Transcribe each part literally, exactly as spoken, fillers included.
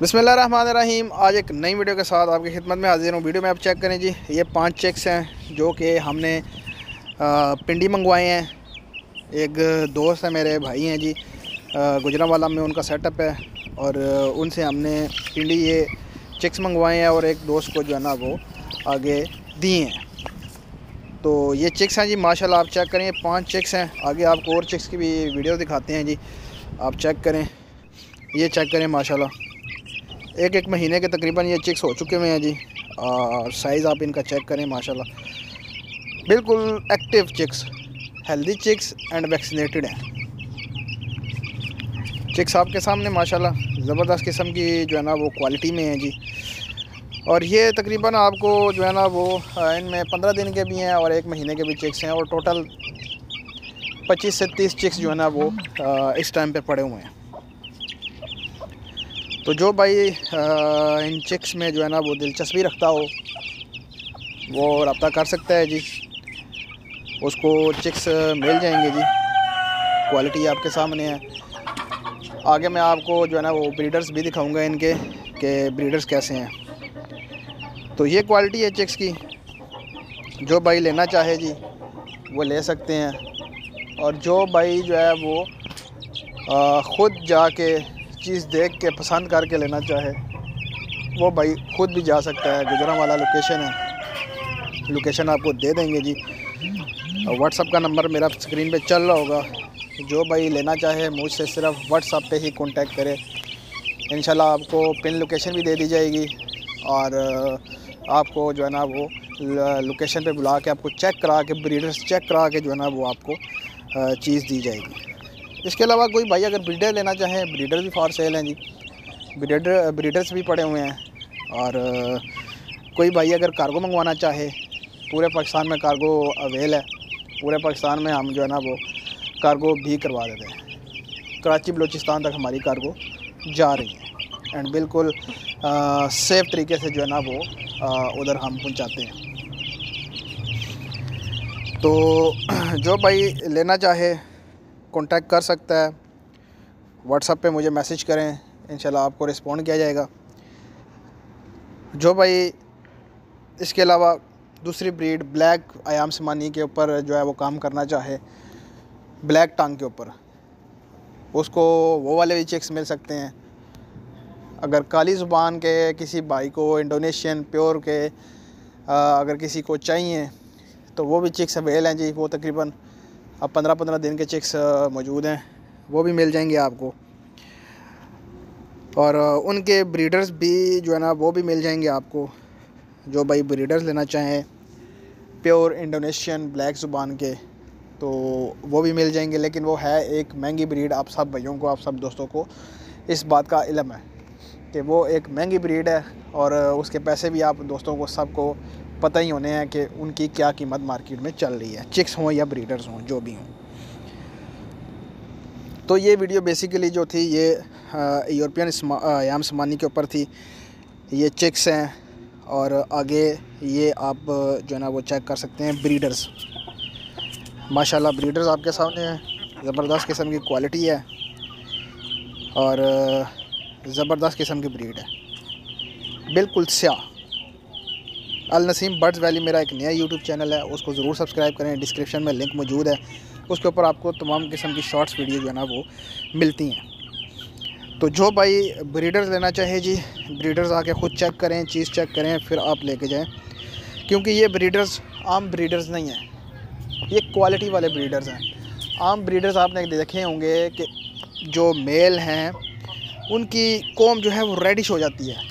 बिस्मिल्लाहिर्रहमानिर्रहीम। आज एक नई वीडियो के साथ आपकी खिदमत में हाजिर हूँ। वीडियो में आप चेक करें जी, ये पांच चेक्स हैं जो कि हमने पिंडी मंगवाए हैं। एक दोस्त है, मेरे भाई हैं जी, गुजरांवाला में उनका सेटअप है और उनसे हमने पिंडी ये चेक्स मंगवाए हैं और एक दोस्त को जो है ना वो आगे दिए हैं। तो ये चेक्स हैं जी, माशाल्लाह आप चेक करें, पाँच चेक्स हैं। आगे आपको और चेक्स की भी वीडियो दिखाते हैं जी, आप चेक करें, ये चेक करें। माशाल्लाह एक एक महीने के तकरीबन ये चेक्स हो चुके हुए हैं जी। और साइज़ आप इनका चेक करें, माशाल्लाह बिल्कुल active chicks, healthy chicks and vaccinated हैं। चेक्स आपके सामने माशाल्लाह ज़बरदस्त किस्म की जो है ना वो क्वालिटी में है जी। और ये तकरीबन आपको जो है ना वो इनमें पंद्रह दिन के भी हैं और एक महीने के भी चेक्स हैं और टोटल पच्चीस से तीस चेक्स जो है ना वो इस टाइम पे पड़े हुए हैं। तो जो भाई इन चेक्स में जो है ना वो दिलचस्पी रखता हो वो रब्ता कर सकता है जी, उसको चेक्स मिल जाएंगे जी। क्वालिटी आपके सामने है। आगे मैं आपको जो है ना वो ब्रीडर्स भी दिखाऊँगा इनके के ब्रीडर्स कैसे हैं। तो ये क्वालिटी है चेक्स की, जो भाई लेना चाहे जी वो ले सकते हैं। और जो भाई जो है वो आ, ख़ुद जाके चीज़ देख के पसंद करके लेना चाहे वो भाई ख़ुद भी जा सकता है। गुजरांवाला लोकेशन है, लोकेशन आपको दे देंगे जी। व्हाट्सअप का नंबर मेरा स्क्रीन पे चल रहा होगा, जो भाई लेना चाहे मुझसे सिर्फ व्हाट्सअप पे ही कांटेक्ट करे। इंशाल्लाह आपको पिन लोकेशन भी दे दी जाएगी और आपको जो है ना वो लोकेशन पे बुला के आपको चेक करा के, ब्रीडर्स चेक करा के जो है ना वो आपको चीज़ दी जाएगी। इसके अलावा कोई भाई अगर ब्रीडर लेना चाहे, ब्रीडर भी फॉर सेल हैं जी, ब्रीडर ब्रीडर्स भी पड़े हुए हैं। और कोई भाई अगर कार्गो मंगवाना चाहे, पूरे पाकिस्तान में कार्गो अवेल है, पूरे पाकिस्तान में हम जो है ना वो कार्गो भी करवा देते हैं। कराची बलूचिस्तान तक हमारी कार्गो जा रही है एंड बिल्कुल आ, सेफ तरीके से जो है ना वो उधर हम पहुंचाते हैं। तो जो भाई लेना चाहे कांटेक्ट कर सकता है, व्हाट्सएप पे मुझे मैसेज करें, इंशाल्लाह आपको रिस्पॉन्ड किया जाएगा। जो भाई इसके अलावा दूसरी ब्रीड ब्लैक आयाम सेमानी के ऊपर जो है वो काम करना चाहे, ब्लैक टांग के ऊपर, उसको वो वाले भी चेक्स मिल सकते हैं। अगर काली ज़ुबान के किसी भाई को इंडोनेशियन प्योर के आ, अगर किसी को चाहिए तो वो भी चेक्स अवेल हैं जी। वो तकरीबन अब पंद्रह पंद्रह दिन के चेक्स मौजूद हैं, वो भी मिल जाएंगे आपको। और उनके ब्रीडर्स भी जो है ना वो भी मिल जाएंगे आपको। जो भाई ब्रीडर्स लेना चाहें प्योर इंडोनेशियन ब्लैक ज़ुबान के तो वो भी मिल जाएंगे, लेकिन वो है एक महंगी ब्रीड। आप सब भाइयों को, आप सब दोस्तों को इस बात का इलम है कि वो एक महंगी ब्रीड है और उसके पैसे भी आप दोस्तों को सबको पता ही होने हैं कि उनकी क्या कीमत मार्केट में चल रही है, चिक्स हों या ब्रीडर्स हों, जो भी हों। तो ये वीडियो बेसिकली जो थी ये यूरोपियन आयाम सेमानी के ऊपर थी। ये चिक्स हैं और आगे ये आप जो है ना वो चेक कर सकते हैं ब्रीडर्स। माशाल्लाह ब्रीडर्स आपके सामने हैं, ज़बरदस्त किस्म की क्वालिटी है और ज़बरदस्त किस्म की ब्रीड है, बिल्कुल सिया अल नसीम बर्ड्स वैली। मेरा एक नया यूट्यूब चैनल है, उसको ज़रूर सब्सक्राइब करें। डिस्क्रिप्शन में लिंक मौजूद है, उसके ऊपर आपको तमाम किस्म की शॉर्ट्स वीडियो जो है ना वो मिलती हैं। तो जो भाई ब्रीडर्स लेना चाहे जी, ब्रीडर्स आके ख़ुद चेक करें, चीज़ चेक करें, फिर आप लेके जाएँ, क्योंकि ये ब्रीडर्स आम ब्रीडर्स नहीं हैं, ये क्वालिटी वाले ब्रीडर्स हैं। आम ब्रीडर्स आपने देखे होंगे कि जो मेल हैं उनकी कोम जो है वो रेडिश हो जाती है,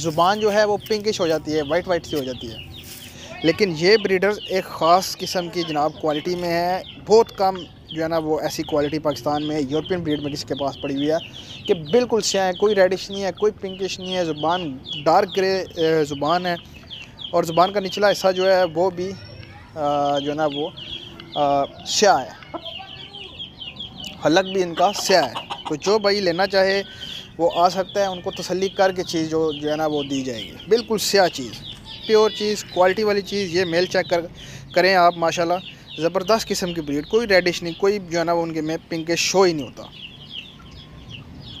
ज़ुबान जो है वो पिंकिश हो जाती है, वाइट वाइट सी हो जाती है। लेकिन ये ब्रीडर्स एक ख़ास किस्म की जनाब क्वालिटी में है। बहुत कम जो है ना वो ऐसी क्वालिटी पाकिस्तान में यूरोपियन ब्रीड में किसी के पास पड़ी हुई है कि बिल्कुल स्या है, कोई रेडिश नहीं है, कोई पिंकिश नहीं है, ज़ुबान डार्क ग्रे ज़ुबान है और ज़ुबान का निचला हिस्सा जो है वो भी जो है ना वो स्या है, हलक भी इनका स्या है। तो जो भाई लेना चाहे वो आ सकता है, उनको तसल्ली करके चीज़ जो जो है ना वो दी जाएगी, बिल्कुल स्या चीज़, प्योर चीज़, क्वालिटी वाली चीज़। ये मेल चेक कर करें आप, माशाल्लाह ज़बरदस्त किस्म की ब्रीड, कोई रेडिश नहीं, कोई जो है ना वो उनके में पिंक शो ही नहीं होता।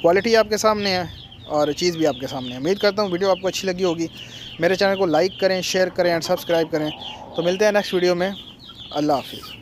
क्वालिटी आपके सामने है और चीज़ भी आपके सामने। उम्मीद करता हूँ वीडियो आपको अच्छी लगी होगी। मेरे चैनल को लाइक करें, शेयर करें एंड सब्सक्राइब करें। तो मिलते हैं नेक्स्ट वीडियो में। अल्लाह हाफिज़।